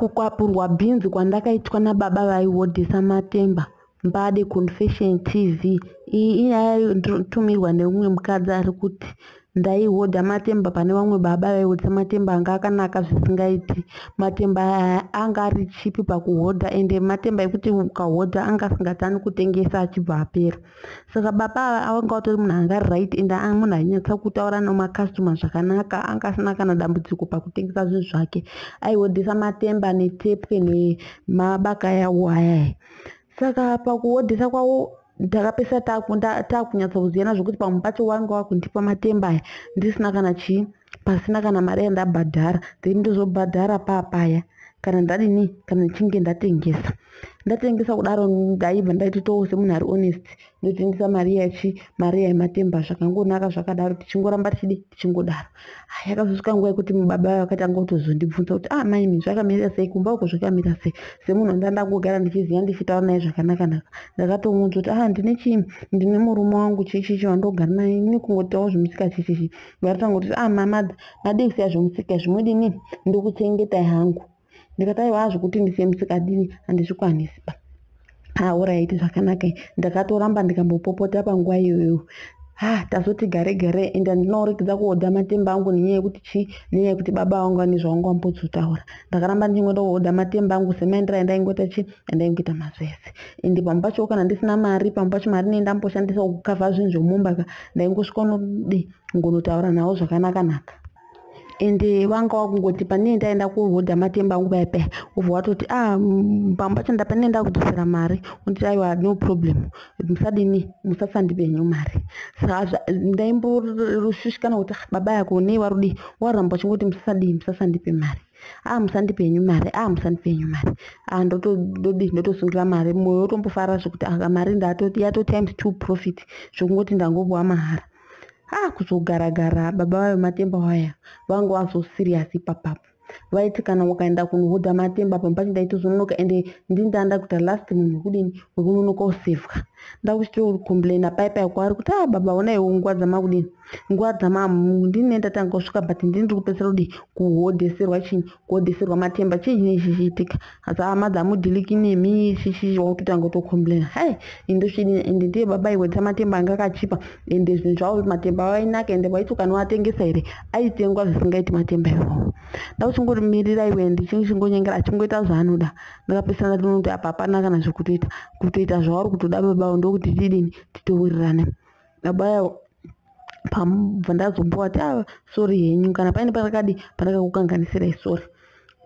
Kukwapurwa bhinzi kwandakaitwa nababa vaiwodhisa Matemba, Mbade Confessions TV. Iyi inatumirwa neumwe mukadzi ari kuti ndaiwodha Matemba pane vamwe baba vaiwodhisa Matemba anga akanaka zvisingaiti. Matemba anga ari chipi pakuhodha, ende matemba ekuti ukahodha anga asingatani kutengesa achibva apera. Saka baba anga utori munhu anga right, ende munhu ainyatsa kutaura nemakastoma zvakanaka, anga asina kana dambudziko pakutengesa zvinhu zvake. Aihodhisa matemba netepwe nemabaka yawo ayaya. Saka pakuhodhisa kwawo ndakapesa takunyatsa kuziyana zvokuti pamubati wangu wakundipa matemba aya ndisina kana chii, pasina kana mari yandabhadhara, then ndozobhadhara papaya kana ndadini kana chinge ndatengesa. Ndatengesa kudaro ndaibva ndaitotawo semunhu ari honest, ndotengesa mari yematemba zvakangonaka zvakadaro tichingoramba tichingodaro. Yakasvika nguva yekuti mubaba vakatanga kutozondibvunza kuti mai mizvi zvakamira sei, kumba uko zvakamira sei. Semunhu ndandangogara ndichiziva ndichitaura naye zvakanaka-naka, ndakatomuudza kuti ndine chii, ndine murume wangu chichichi wandogara naye, ini kungotawo zvemusika chichichi. Varotanga kuti mamadha madii siya zvemusika zvimodini, ndokuchengetai hangu. Ndikataiva zvokuti ndisiye musikadini handizvikwanisiba. Oraiti zvakanaka, ndakatoramba ndikambopopota panguva iyoyo. Tasoti gare gare, ende ndinoregedza kuhodha matemba angu nenyaya yekuti chii, nenyaya yekuti baba vangu ane zvavangu vambodzotaura. Ndakaramba ndichingoda kuhodha matemba angu semaendera ndaingoita chii, ndaingoita mazvese. Ende pamwe pacho kana ndisina mari, pamwe pacho mari ndamboshandisa kukavha zvinhu zvemumba, ndaingosvika ngonotaura nawo zvakanaka-naka. Ende vanga wakungoti pane ndaenda kuhodha matemba angu paipai ubva watoti pambacho pane ndakudzosera mari kuti aiwa no problem, musadini musatsandipenyu mari. Saka ndaimborushushikana kuti baba yako nei warudi waramba chingoti musadini musasandipe mari, musandipenyu mari, musandipenyu mari, ndotosungira mari mwoyo wotombofara zvokuti mari ndatoti yato times 2 profit zvokungoti ndangopuwa mahara. Kuzogara-gara baba vematemba waya vangu vazosiriyasi papapo. Vaiti kana wakaenda kunohodha matemba pambacho ndaitozononoka, ende ndindaanda kuita last munhu wekudini wekunonoka usevha. Ndakuchitokomplaina paipai kwaari kuti baba onaiwo nguva dzamakudini, nguva dzamamu ndini ndatanga kusvika but ndini ndiri kupesera kudii kuhodheserwa chinyi, kuhodheserwa matemba chiinyi chichiitika. Madhamudhiliki nemi chichichi wakutotanga kutokomplaina hai indosvini, ende ndiye baba aiwedza matemba anga akachipa, ende zvinhu zvavo matemba avainaka, ende vaiti ukanoatengesa here aitengwa zvisingaiti matemba iwawo. Ndakuchingorimirira iwe ndichingonyengera achingoita zvaanoda. Ndakapesana ndinoti apapana kana zvokutoita, kutoita zvavari kutoda baba ndokuti tidini titowirirane. Baba pamubva ndazombowa kuti sori henyu kana paine parakadi parakaukanganisirai sori.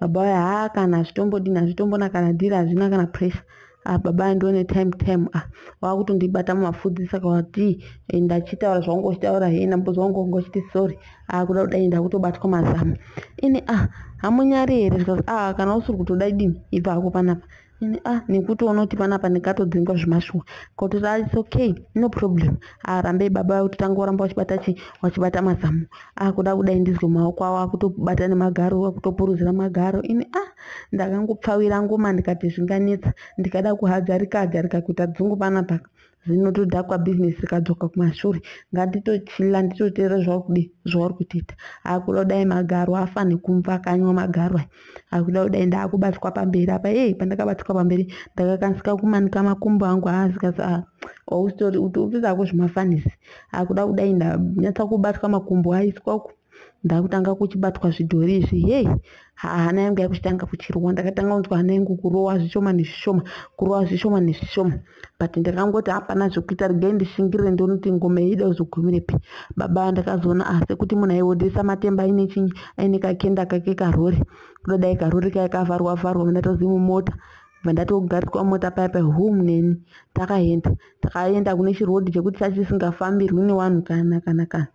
Baba kana hazvitombodini hazvitombonaka kana dhiri hazvina kana puresha. Baba ndone time wakutondibata mumapfudzi. Saka wati ndachitaura zvaungochitaura henambozi wangu wangochiti sori kuda kudai ndakutobatwa mazamu ini hamunyari here. Zvikazi kana usiri kutodai dini ibva hako panapa ini nekutoona kuti panapa ndikatodzingwa zvemashuwa kuti it's okay no problem. Rambei baba utotanga waramba wachibata mazamu kuda kudai ndizwe maoko awo akutobata nemagaro akutopuruzira magaro. Ini ndakangopfawira ngoma ndikati zvinganetsa ndikada kuhajarika kuita dzungu panapa zvinotodhakwa bhizinesi ikadzoka kumashure. Nganditochila nditoteera zvauri kutoita. Akuda kudai magaro afane kumva akanywa magaro aya. Akuda kudai ndaakubatwa pamberi apa pandakabatwa pamberi ndakakanisika kumanika makumbo angu asikasi austori utopizako zvimafanisi. Akuda kudai ndanyatsa kubatwa makumbo aiswako ndakutanga kuchibatwa zvidhori izvi hana yangu yakuchitanga kuchirwa. Ndakatanga kunzwa hana yangu kurowa zvishoma nezvishoma but ndakangoti hapana zvokuita regai ndishingirire ndione kuti ngoma yeida kuzogumirepi. Baba ndakazoona sekuti munhu aihodhesa matemba aine chinyi, aine kakenda kake karori kudodai karori kaya kavharwa ndatozi mumota vandatogariswa mota paipai home neni takaenda kune chirodhi chekuti chachisingafambirwi newanhu kana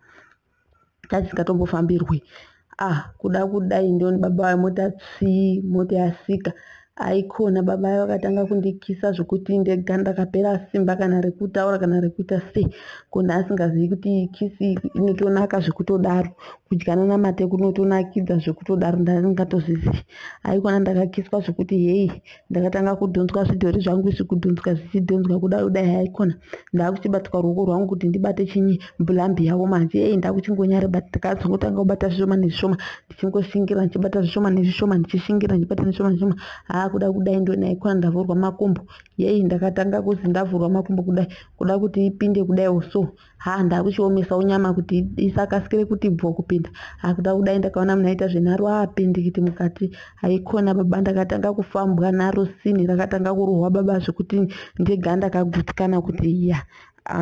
chasingatombofambirwi. Kuda kudai ndioni baba wemota tsvii mota yasika aikona baba yao akatanga kundikisa zvokuti ndega ndakapera simba kana rekutaura kana rekuita sei kona asingazivi kuti kisi inotonaka zvekutodaro kudyanana mate kunotonakidza zvekutodaro ndasingatozvizivi. Aikona ndakakiswa zvekuti hei ndakatanga kudhonzwa zvidhori zvangu isi kudhonzwa zvichidhonzwa kudaro dai haikona ndakuchibatika ruoko rwangu kuti ndibate chinyi bhulambi yavo manje ei ndakuchingonyaribatika dzongotanga kubata zvishoma nezvishoma ndichingoshingira ndichibata zvishoma nezvishoma ndichishingira ndichibata nezvishoma nezvishoma kuda kudai ndona ikona ndavhurwa makumbo yei ndakatanga kuzi ndavhurwa makumbo kudai kuda kuti ipinde kudai so ndakuchiomesa unyama kuti isakasikire kuti bvo kupinda kuda kudai ndakaona munoita zvenaro apindikiti mukati haikona baba ndakatanga kufambwa naro sini rakatanga kurohwa baba zvekuti ndega ndakagutikana kuti iya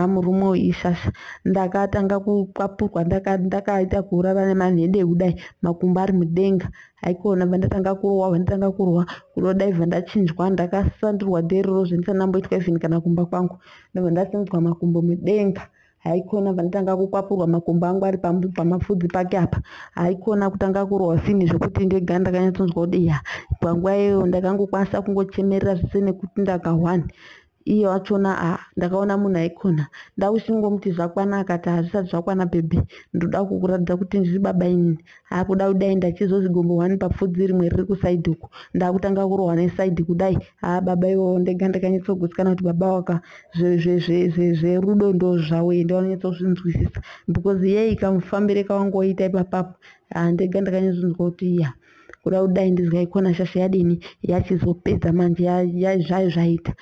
murume ishasha ndakatanga kukwapurwa ndakaita kurara nemanhede kudai makumbo ari mudenga haikona vandatanga kurohwa kudai vandachinjwa ndakasandirwa derero zvendinamboitwa even kana kumba kwangu ndavandachinjwa makumbo mudenga haikona vandatanga kukwapurwa makumbo angu ari pamapfudzi pake apa haikona kutanga kurohwa sini zvekuti ndega ndakanyatsonzwa kuti iya panguva iyoyo ndakangokwanisa kungochemerera zvese nekuti ndakahwani iyo achona ndakaona munhu aikona ndakuchingomuti zvakwana akati hazvisati zvakwana bhebhe ndoda kukuratidza kuti ndiri baba inini akuda kudai ndachizozigombohwani papfudzi rimwe riri kusaidhi uku ndakutanga kurohwa nesaidhi kudai baba iwowo ndega ndakanyatsogusikana kuti baba waka zverudo ndozvawo ndakanyatsoozvinzwisisa because yei kamufambire kawangoita ipapapo ndega ndakanyatsonzwa kuti iya kuda kudai ndizgaikona shasha yadini yachizopedza manje zvayo zvaita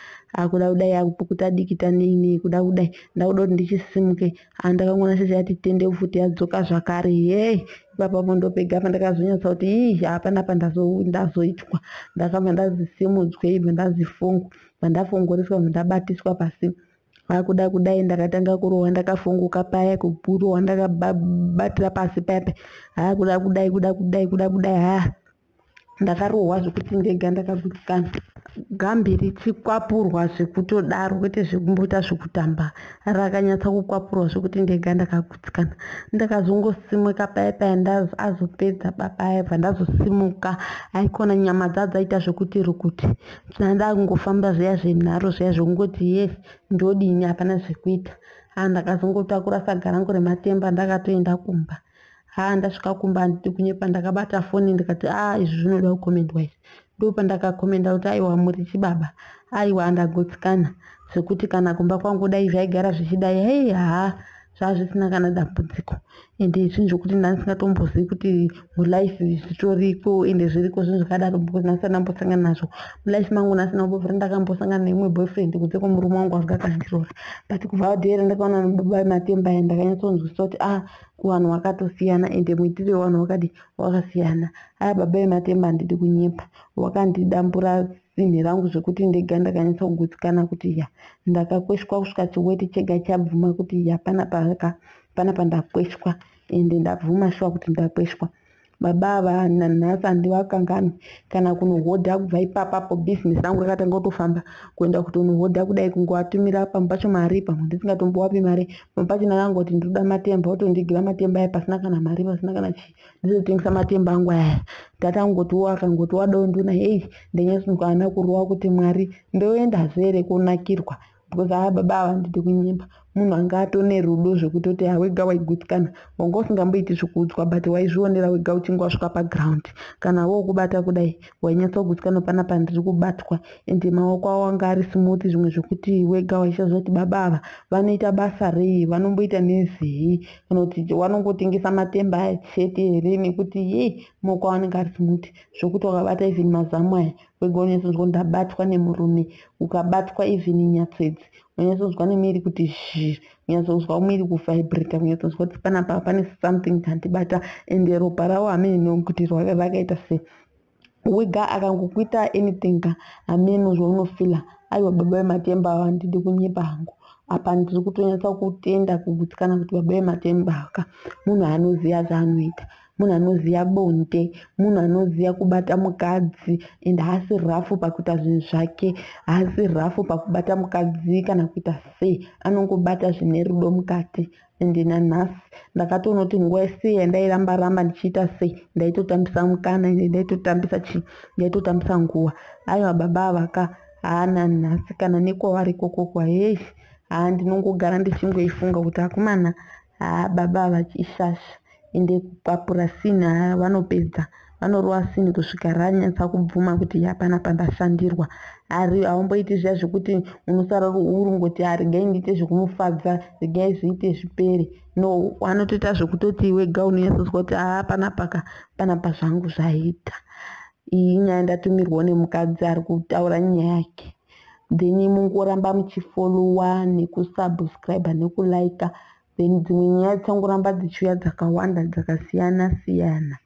kuda kudai yakupukuta dikita nini kuda kudai ndakuda kuti ndichisimuke ndakangona shasha yati tendeu futi yadzoka zvakare yei ipapapo ndopega pandakazonyatsa kuti ii apanapa ndazoitwa ndakabva ndazisimudzwe ibva ndazifungu vandafongoreswa vandabatiswa pasi kuda kudai ndakatanga kurohwa ndakafunguka paya kuburohwa ndakabatira pasi paya kuda kudai ndakarohwa zvekuti ndega ndakagutikana gambiri chikwapurwa zvekutodaro kwete zvekumboita zvekutamba rakanyatsa kukwapurwa zvekuti ndega ndakagutikana ndakazongosimuka paya paya azopedza baba aibva ndazosimuka aikona nyama dzadzaita zvekuti rukuti ndakangofamba zviya zvenharo zviya zvekungoti yes ndodini hapana zvekuita ndakazongotakura saga rangu rematemba ndakatoenda kumba ndasvika kumba handiti kunyepa ndakabata foni ndikati izvi zvinoda kukomendwa izvi ndopandakakomenda kuti aiwa muri chibaba aiwa ndagutsikana zvekuti kana kumba kwangu dai zvaigara zvichidai hei zvazvisina kana dambudziko ende zvinhu zvokuti ndaisingatombozivi kuti mulaifi zvitoriko ende zviriko zvinhu zvakadaro because ndasati ndambosangana nazvo mulaifi mangu ndasina boyfriend ndakambosangana neimwe boyfriend kunze kwomurume wangu asika kandirora but kubva dera ndakaona baba vematemba aya ndakanyatsonzwisisa kuti wanhu wakatosiyana ende muitire wanhu wakadii wakasiyana baba vematemba handidi kunyepa wakandidambura zvinhu rangu zvekuti ndega ndakanyatsa kugutsikana kuti iya ndakakweshwa kusvika chiweti chega chabvuma kuti iya panapa ndakweshwa ende ndabvuma shuwa kuti ndakweshwa baba ava nanhasi handivakanganwi kana kunohodha kubva ipapapo bhizinesi rangu rakatanga kutofamba kuenda kutonohodha kudai kungovatumira pamwe pacho mari pamwe ndisingatombowapi mari pamwe pacho ndakanga kuti ndirikuda matemba otondigira matemba aya pasina kana mari pasina kana chii ndizotengesa matemba angu aya tatangotiwakangoti wadonduna hei ndenyatsinzwa ana kurowa kuti mwari ndoendazve here kunakirwa because baba ava handidi kunyemba munhu anga atone rudo zvekutoti wega waigutsikana wanga usingamboiti zvekuudzwa but waizvionera wega uchinge wasvika pagiraundi kana wokubata kudai wainyatsaugutsikana panapa ndiri kubatwa ende maoko avo anga ari smooth zvimwe zvekuti wega waishazoti baba ava vanoita basa rei vanomboita nezii kana kuti vanongotengesa matemba aya chete here nekuti maoko avo anenge ari smooth zvokuti wakabata even mazamu aya wega unyatsonzwa ndabatwa nemurume ukabatwa even nyatsedzi unyatsonzwa nemiri kuti zhiri unyatsonzwa mwiri kuvhaibhreta unyatsonzwa kuti panapa pane something chandibata ende ropa ravo hamenewo kuti rakaita sei wega akangokuita anything hameno zvaunofila aiwa baba vematemba ava handidi kunyepa hangu apa ndiri kutonyatsa kutenda kugutsikana kuti baba vematemba aka munhu anoziva zvaanoita munhu anoziva bonde munhu anoziva kubata mukadzi ende haasi rafu pakuita zvinhu zvake haasi rafu pakubata mukadzi kana kuita sei anongobata zvine rudo mukati ndina nhasi ndakati unoti ngwesiye ndairamba ramba ndichiita sei, ndaitotambisa mukana, ndaitotambisa chi, ndaitotambisa nguwa. Aiwa baba avaka haana nhasi kana nekwawarikokokwa yeshi haa ndinongogara ndichingoifunga kuti akomana haa baba avachishasha ende kupapura sini haa vanopedza vanorowa sini kusvika ranyatsa kubvuma kuti hapana pandashandirwa. Haomboiti zviya zvekuti unosara uri ngoti regai ndiite zvekumufadza, regai zviite zvipere. No, anotoita zvekutoti wega unonyatsozwa kuti panapa panapa zvangu zvaita. Iyi inyaya ndatumirwa nemukadzi ari kutaura nyaya yake. Then mungoramba muchifolowa nekusubscribe nekulaika, then dzimwe nyaya dzangoramba dzichiuya dzakawanda dzakasiyana siyana.